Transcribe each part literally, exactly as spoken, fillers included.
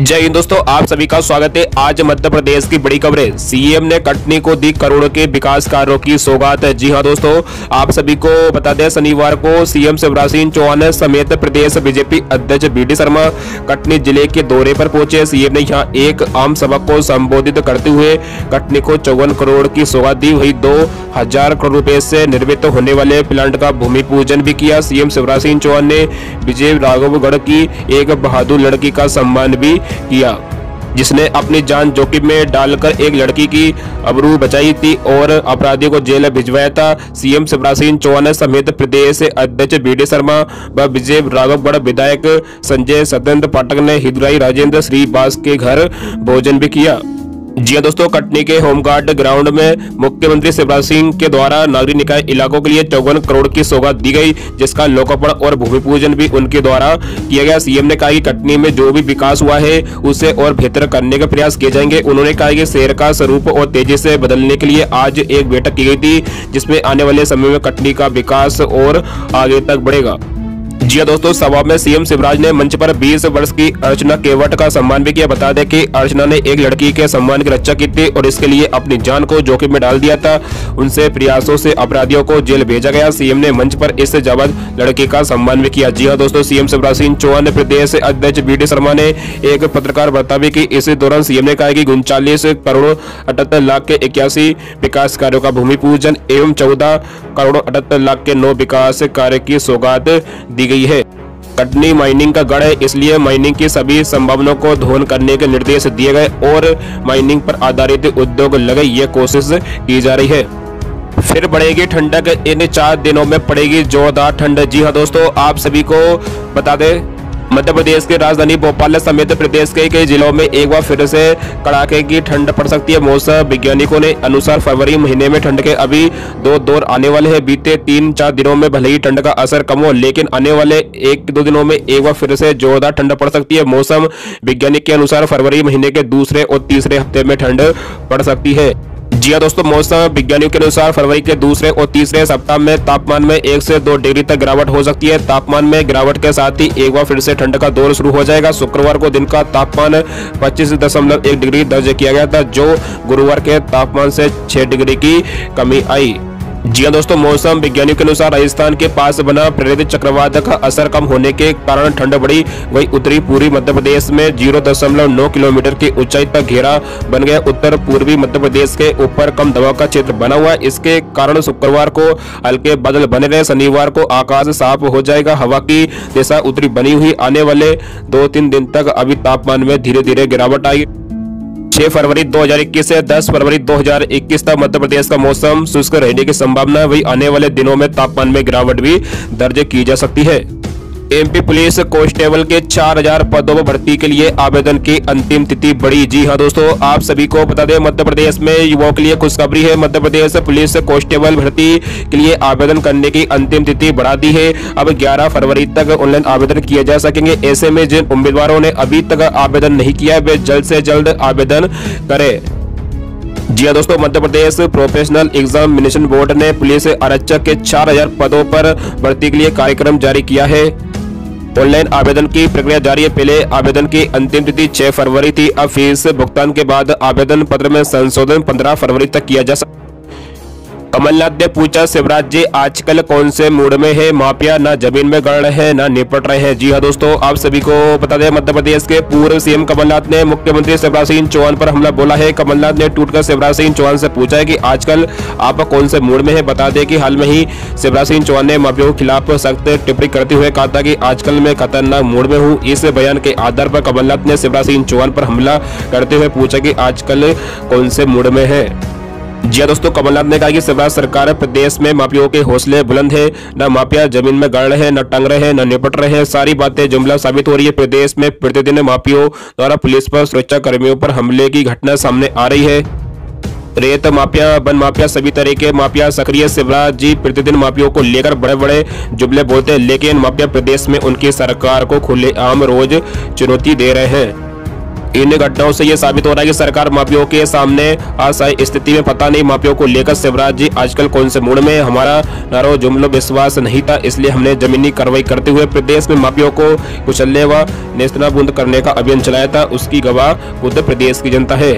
जय हिंद दोस्तों, आप सभी का स्वागत है। आज मध्य प्रदेश की बड़ी खबरें। सीएम ने कटनी को दी करोड़ों के विकास कार्यों की सौगात। जी हां दोस्तों, आप सभी को बता दें, शनिवार को सीएम शिवराज सिंह चौहान समेत प्रदेश बीजेपी अध्यक्ष बी डी शर्मा कटनी जिले के दौरे पर पहुंचे। सीएम ने यहां एक आम सभा को संबोधित करते हुए कटनी को चौवन करोड़ की सौगात दी। वही दो हजार करोड़ रुपए से निर्मित होने वाले प्लांट का भूमि पूजन भी किया। सीएम शिवराज सिंह चौहान ने विजय राघवगढ़ की एक बहादुर लड़की का सम्मान भी किया, जिसने अपनी जान जोखिम में डालकर एक लड़की की अबरू बचाई थी और अपराधियों को जेल भिजवाया था। सीएम शिवराज सिंह चौहान समेत प्रदेश अध्यक्ष बी डी शर्मा व विजय राघवगढ़ विधायक संजय सदन पाठक ने हिदुई राजेंद्र श्रीवास के घर भोजन भी किया। जी दोस्तों, कटनी के होमगार्ड ग्राउंड में मुख्यमंत्री शिवराज सिंह के द्वारा नागरिक निकाय इलाकों के लिए चौवन करोड़ की सौगात दी गई, जिसका लोकार्पण और भूमि पूजन भी उनके द्वारा किया गया। सीएम ने कहा कि कटनी में जो भी विकास हुआ है उसे और बेहतर करने के प्रयास किए जाएंगे। उन्होंने कहा कि शहर का स्वरूप और तेजी से बदलने के लिए आज एक बैठक की गई थी, जिसमें आने वाले समय में कटनी का विकास और आगे तक बढ़ेगा। जी दोस्तों, सभा में सीएम शिवराज ने मंच पर बीस वर्ष की अर्चना केवट का सम्मान भी किया। बता दें कि अर्चना ने एक लड़की के सम्मान की रक्षा की थी और इसके लिए अपनी जान को जोखिम में डाल दिया था। उनसे प्रयासों से अपराधियों को जेल भेजा गया। सीएम ने मंच पर इस जाबाज लड़की का सम्मान भी किया। जी हाँ दोस्तों, सीएम शिवराज सिंह चौहान ने प्रदेश अध्यक्ष बी डी शर्मा ने एक पत्रकार वार्ता भी की। इसी दौरान सीएम ने कहा कि उनचालीस करोड़ अठहत्तर लाख के इक्यासी विकास कार्यो का भूमि पूजन एवं चौदह करोड़ अठहत्तर लाख के नौ विकास कार्य की सौगात दी गई है। कटनी माइनिंग का गढ़ है, इसलिए माइनिंग की सभी संभावनाओं को ध्वस्त करने के निर्देश दिए गए और माइनिंग पर आधारित उद्योग लगे ये कोशिश की जा रही है। फिर बढ़ेगी ठंडक, इन चार दिनों में पड़ेगी जोरदार ठंड। जी हाँ दोस्तों, आप सभी को बता दें, मध्य प्रदेश के राजधानी भोपाल समेत प्रदेश के कई जिलों में एक बार फिर से कड़ाके की ठंड पड़ सकती है। मौसम वैज्ञानिकों ने अनुसार फरवरी महीने में ठंड के अभी दो दौर आने वाले हैं। बीते तीन चार दिनों में भले ही ठंड का असर कम हो, लेकिन आने वाले एक दो दिनों में एक बार फिर से जोरदार ठंड पड़ सकती है। मौसम वैज्ञानिक के अनुसार फरवरी महीने के दूसरे और तीसरे हफ्ते में ठंड पड़ सकती है। जी हाँ दोस्तों, मौसम विज्ञानियों के अनुसार फरवरी के दूसरे और तीसरे सप्ताह में तापमान में एक से दो डिग्री तक गिरावट हो सकती है। तापमान में गिरावट के साथ ही एक बार फिर से ठंड का दौर शुरू हो जाएगा। शुक्रवार को दिन का तापमान पच्चीस दशमलव एक डिग्री दर्ज किया गया था, जो गुरुवार के तापमान से छह डिग्री की कमी आई। जी हाँ दोस्तों, मौसम विज्ञानियों के अनुसार राजस्थान के पास बना प्रेरित चक्रवात का असर कम होने के कारण ठंड बढ़ी। वहीं उत्तरी पूर्वी मध्य प्रदेश में जीरो दशमलव नौ किलोमीटर की ऊंचाई तक घेरा बन गया। उत्तर पूर्वी मध्य प्रदेश के ऊपर कम दबाव का क्षेत्र बना हुआ है, इसके कारण शुक्रवार को हल्के बादल बने रहे। शनिवार को आकाश साफ हो जाएगा। हवा की दिशा उत्तरी बनी हुई। आने वाले दो तीन दिन तक अभी तापमान में धीरे धीरे गिरावट आई। छह फरवरी दो हजार इक्कीस से दस फरवरी दो हजार इक्कीस तक मध्य प्रदेश का मौसम शुष्क रहने की संभावना है। वही आने वाले दिनों में तापमान में गिरावट भी दर्ज की जा सकती है। एमपी पुलिस कांस्टेबल के चार हजार पदों पर भर्ती के लिए आवेदन की अंतिम तिथि बढ़ी। जी हां दोस्तों, आप सभी को बता दें, मध्य प्रदेश में युवाओं के लिए खुशखबरी है। मध्य प्रदेश पुलिस कांस्टेबल भर्ती के लिए आवेदन करने की अंतिम तिथि बढ़ा दी है। अब ग्यारह फरवरी तक ऑनलाइन आवेदन किए जा सकेंगे। ऐसे में जिन उम्मीदवारों ने अभी तक आवेदन नहीं किया है, वे जल्द से जल्द आवेदन करें। जी हाँ दोस्तों, Madhya Pradesh professional examination board ने पुलिस आरक्षक के चार हजार पदों पर भर्ती के लिए कार्यक्रम जारी किया है। ऑनलाइन आवेदन की प्रक्रिया जारी है। पहले आवेदन की अंतिम तिथि छह फरवरी थी। अब फीस भुगतान के बाद आवेदन पत्र में संशोधन पंद्रह फरवरी तक किया जा सकता है। कमलनाथ ने पूछा, शिवराज जी आजकल कौन से मूड में है? माफिया ना जमीन में गड़ रहे हैं ना निपट रहे हैं। जी हाँ दोस्तों, आप सभी को बता दें, मध्य प्रदेश के पूर्व सीएम कमलनाथ ने मुख्यमंत्री शिवराज सिंह चौहान पर हमला बोला है। कमलनाथ ने टूटकर शिवराज सिंह चौहान से पूछा है कि आजकल आप कौन से मूड में है। बता दें कि हाल में ही शिवराज सिंह चौहान ने माफियाओं के खिलाफ सख्त टिप्पणी करते हुए कहा था कि आजकल मैं खतरनाक मूड में हूँ। इस बयान के आधार पर कमलनाथ ने शिवराज सिंह चौहान पर हमला करते हुए पूछा कि आजकल कौन से मूड में है। जी दोस्तों, कमलनाथ ने कहा कि शिवराज सरकार प्रदेश में माफियाओं के हौसले बुलंद है, न माफिया जमीन में गड़ रहे हैं, न टंग रहे हैं, न निपट रहे हैं। सारी बातें जुमला साबित हो रही है। प्रदेश में प्रतिदिन माफियाओं द्वारा पुलिस पर सुरक्षा कर्मियों पर हमले की घटना सामने आ रही है। रेत माफिया, वन माफिया, सभी तरह के माफिया सक्रिय। शिवराज जी प्रतिदिन माफियाओं को लेकर बड़े बड़े जुमले बोलते हैं, लेकिन माफिया प्रदेश में उनकी सरकार को खुलेआम रोज चुनौती दे रहे हैं। इन घटनाओं से यह साबित हो रहा है कि सरकार माफियाओं के सामने असहाय स्थिति में, पता नहीं माफियाओं को लेकर शिवराज जी आजकल कौन से मूड में। हमारा नारो जुमलो विश्वास नहीं था, इसलिए हमने जमीनी कार्रवाई करते हुए प्रदेश में माफियाओं को कुचलने व नेस्तनाबूद करने का अभियान चलाया था। उसकी गवाह उत्तर प्रदेश की जनता है।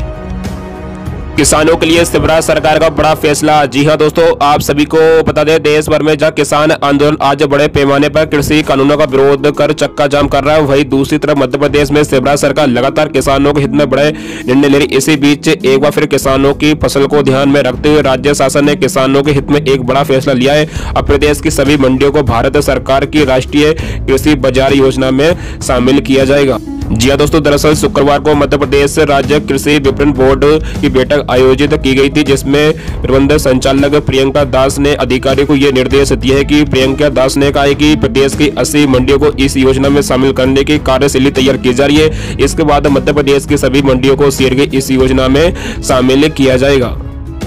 किसानों के लिए शिवराज सरकार का बड़ा फैसला। जी हां दोस्तों, आप सभी को बता दें, देश भर में जहां किसान आंदोलन आज बड़े पैमाने पर कृषि कानूनों का विरोध कर चक्का जाम कर रहा है, वहीं दूसरी तरफ मध्य प्रदेश में शिवराज सरकार लगातार किसानों के हित में बड़े निर्णय ले रही। इसी बीच एक बार फिर किसानों की फसल को ध्यान में रखते हुए राज्य शासन ने किसानों के हित में एक बड़ा फैसला लिया है। अब प्रदेश की सभी मंडियों को भारत सरकार की राष्ट्रीय कृषि बाजार योजना में शामिल किया जाएगा। जी हां दोस्तों, दरअसल शुक्रवार को मध्य प्रदेश राज्य कृषि विपणन बोर्ड की बैठक आयोजित की गई थी, जिसमें प्रबंध संचालक प्रियंका दास ने अधिकारियों को ये निर्देश दिए हैं कि प्रियंका दास ने कहा है कि प्रदेश की अस्सी मंडियों को इस योजना में शामिल करने की कार्यशैली तैयार की जा रही है। इसके बाद मध्य प्रदेश की सभी मंडियों को शेयर के इस योजना में शामिल किया जाएगा।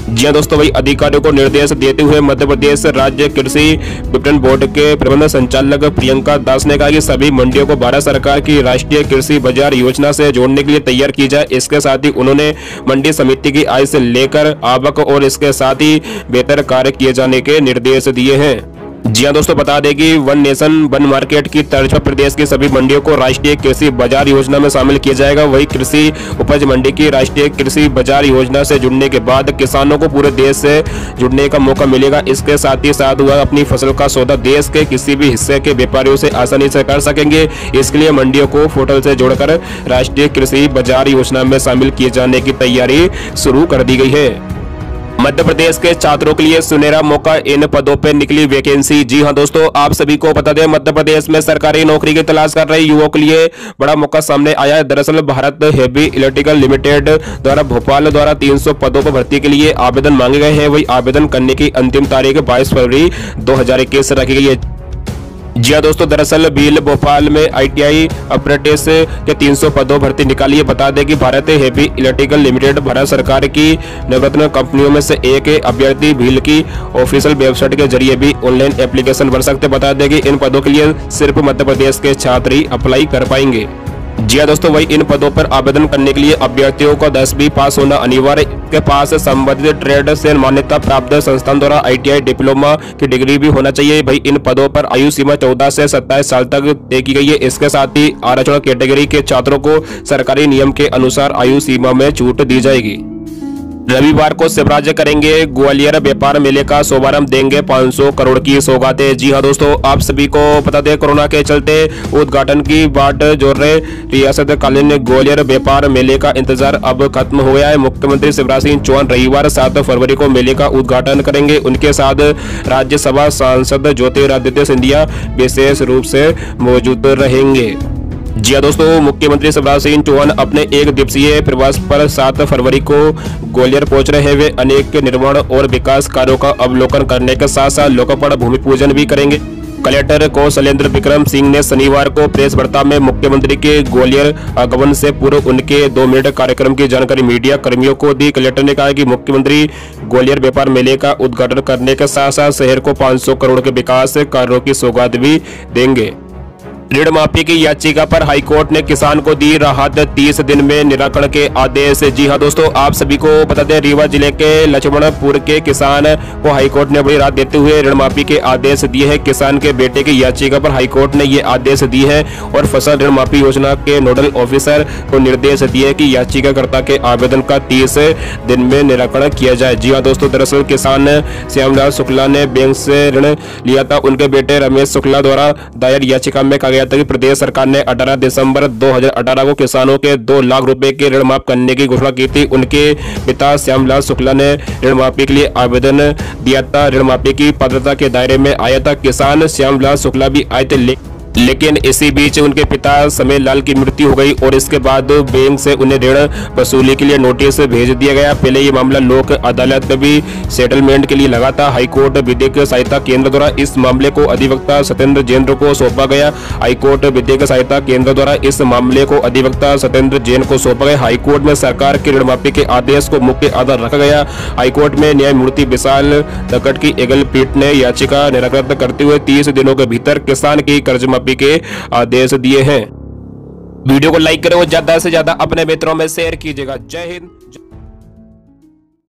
जी हां दोस्तों, वही अधिकारियों को निर्देश देते हुए मध्य प्रदेश राज्य कृषि विपणन बोर्ड के प्रबंध संचालक प्रियंका दास ने कहा कि सभी मंडियों को भारत सरकार की राष्ट्रीय कृषि बाजार योजना से जोड़ने के लिए तैयार की जाए। इसके साथ ही उन्होंने मंडी समिति की आय से लेकर आवक और इसके साथ ही बेहतर कार्य किए जाने के निर्देश दिए हैं। जी हां दोस्तों, बता दें कि वन नेशन वन मार्केट की तर्ज पर प्रदेश की सभी मंडियों को राष्ट्रीय कृषि बाजार योजना में शामिल किया जाएगा। वही कृषि उपज मंडी की राष्ट्रीय कृषि बाजार योजना से जुड़ने के बाद किसानों को पूरे देश से जुड़ने का मौका मिलेगा। इसके साथ ही साथ वह अपनी फसल का सौदा देश के किसी भी हिस्से के व्यापारियों से आसानी से कर सकेंगे। इसके लिए मंडियों को पोर्टल से जोड़कर राष्ट्रीय कृषि बाजार योजना में शामिल किए जाने की तैयारी शुरू कर दी गई है। मध्य प्रदेश के छात्रों के लिए सुनहरा मौका, इन पदों पर निकली वैकेंसी। जी हां दोस्तों, आप सभी को बता दें, मध्य प्रदेश में सरकारी नौकरी की तलाश कर रहे युवाओं के लिए बड़ा मौका सामने आया है। दरअसल भारत हेवी इलेक्ट्रिकल लिमिटेड द्वारा भोपाल द्वारा तीन सौ पदों पर भर्ती के लिए आवेदन मांगे गए हैं। वही आवेदन करने की अंतिम तारीख बाईस फरवरी दो हजार इक्कीस रखी गई है। जी हां दोस्तों, दरअसल भील भोपाल में आईटीआई अप्रेंटिस के तीन सौ पदों भर्ती निकाली है। बता दें कि Bharat heavy electrical limited Bharat सरकार की नवरत्न कंपनियों में से एक है। अभ्यर्थी भील की ऑफिशियल वेबसाइट के जरिए भी ऑनलाइन एप्लीकेशन भर सकते। बता दें कि इन पदों के लिए सिर्फ मध्य प्रदेश के छात्र ही अप्लाई कर पाएंगे। जी हां दोस्तों, वही इन पदों पर आवेदन करने के लिए अभ्यर्थियों को दसवीं पास होना अनिवार्य के पास संबंधित ट्रेड से मान्यता प्राप्त संस्थान द्वारा आईटीआई डिप्लोमा की डिग्री भी होना चाहिए। भाई इन पदों पर आयु सीमा चौदह से सत्ताईस साल तक तय की गई है। इसके साथ ही आरक्षण कैटेगरी के, के छात्रों को सरकारी नियम के अनुसार आयु सीमा में छूट दी जाएगी। रविवार को शिवराज करेंगे ग्वालियर व्यापार मेले का शुभारंभ, देंगे पाँच सौ करोड़ की सौगातें। जी हां दोस्तों, आप सभी को पता दे, कोरोना के चलते उद्घाटन की बाट जोड़ रहे रियासतकालीन ग्वालियर व्यापार मेले का इंतजार अब खत्म हो गया है। मुख्यमंत्री शिवराज सिंह चौहान रविवार सात फरवरी को मेले का उद्घाटन करेंगे। उनके साथ राज्यसभा सांसद ज्योतिरादित्य सिंधिया विशेष रूप से मौजूद रहेंगे। जी हां दोस्तों, मुख्यमंत्री शिवराज सिंह चौहान अपने एक दिवसीय प्रवास पर सात फरवरी को ग्वालियर पहुंच रहे हैं। वे अनेक निर्माण और विकास कार्यों का अवलोकन करने के साथ साथ लोकार्पण भूमि पूजन भी करेंगे। कलेक्टर कौशलेंद्र विक्रम सिंह ने शनिवार को प्रेस वार्ता में मुख्यमंत्री के ग्वालियर आगमन से पूर्व उनके दो मिनट कार्यक्रम की जानकारी मीडिया कर्मियों को दी। कलेक्टर ने कहा कि मुख्यमंत्री ग्वालियर व्यापार मेले का उद्घाटन करने के साथ साथ शहर को पाँच सौ करोड़ के विकास कार्यों की सौगात भी देंगे। ऋण माफी की याचिका पर हाईकोर्ट ने किसान को दी राहत, तीस दिन में निराकरण के आदेश। जी हां दोस्तों, आप सभी को बता दें, रीवा जिले के लक्ष्मणपुर के किसान को हाईकोर्ट ने बड़ी राहत देते हुए ऋण माफी के आदेश दिए हैं। किसान के बेटे की याचिका पर हाईकोर्ट ने ये आदेश दिए हैं और फसल ऋण माफी योजना के नोडल ऑफिसर को निर्देश दिए कि याचिकाकर्ता के आवेदन का तीस दिन में निराकरण किया जाए। जी हां दोस्तों, दरअसल किसान श्यामलाल शुक्ला ने बैंक से ऋण लिया था। उनके बेटे रमेश शुक्ला द्वारा दायर याचिका में कहा तभी प्रदेश सरकार ने अठारह दिसंबर दो हजार अठारह को किसानों के दो लाख रुपए के ऋण माफ करने की घोषणा की थी। उनके पिता श्यामलाल शुक्ला ने ऋण माफी के लिए आवेदन दिया था, ऋण माफी की पात्रता के दायरे में आया था। किसान श्यामलाल शुक्ला भी आए थे, लेकिन इसी बीच उनके पिता समीर लाल की मृत्यु हो गई और इसके बाद बैंक से उन्हें ऋण वसूली के लिए नोटिस भेज दिया गया। पहले ये मामला लोक अदालत में भी सेटलमेंट के लिए लगा था। हाईकोर्ट विधिक सहायता केंद्र द्वारा इस मामले को अधिवक्ता सत्येंद्र जैन को सौंपा गया। हाईकोर्ट विधिक सहायता केंद्र द्वारा इस मामले को अधिवक्ता सत्येंद्र जैन को सौंपा गया। हाईकोर्ट में सरकार के ऋण माफी के आदेश को मुख्य आधार रखा गया। हाईकोर्ट में न्यायमूर्ति विशाल की एकल पीठ ने याचिका निराकृत करते हुए तीस दिनों के भीतर किसान की कर्ज के आदेश दिए हैं। वीडियो को लाइक करें और ज्यादा से ज्यादा अपने मित्रों में शेयर कीजिएगा। जय हिंद।